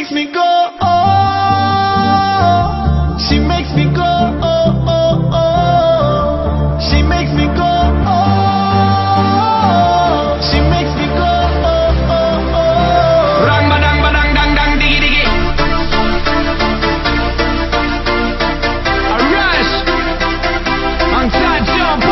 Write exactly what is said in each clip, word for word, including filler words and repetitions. makes me go, oh, oh. She makes me go, oh, oh, oh. She makes me go, oh, oh. She makes me go, oh, oh, oh. Rang badang badang dang dang diggy diggy. Arise, ang sad jump.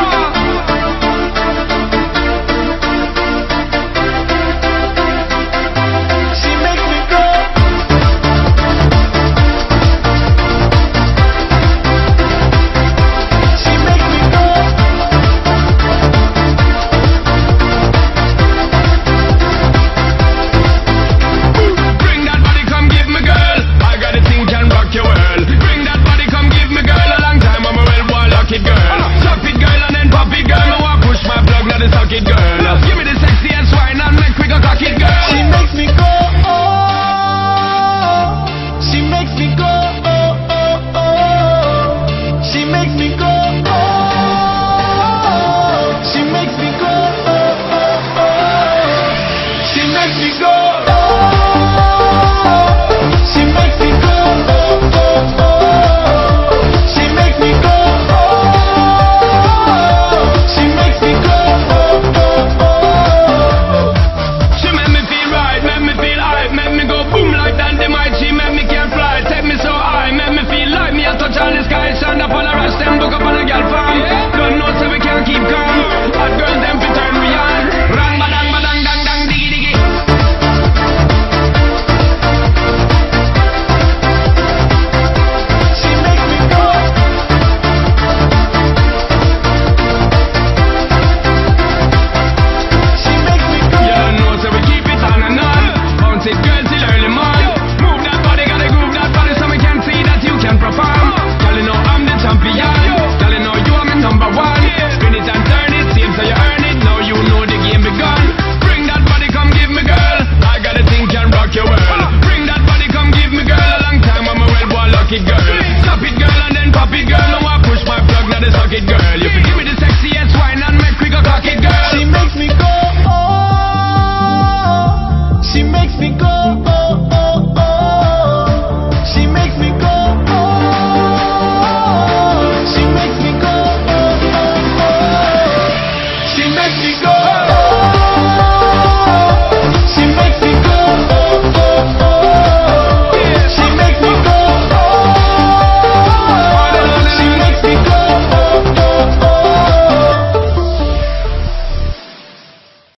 Girl,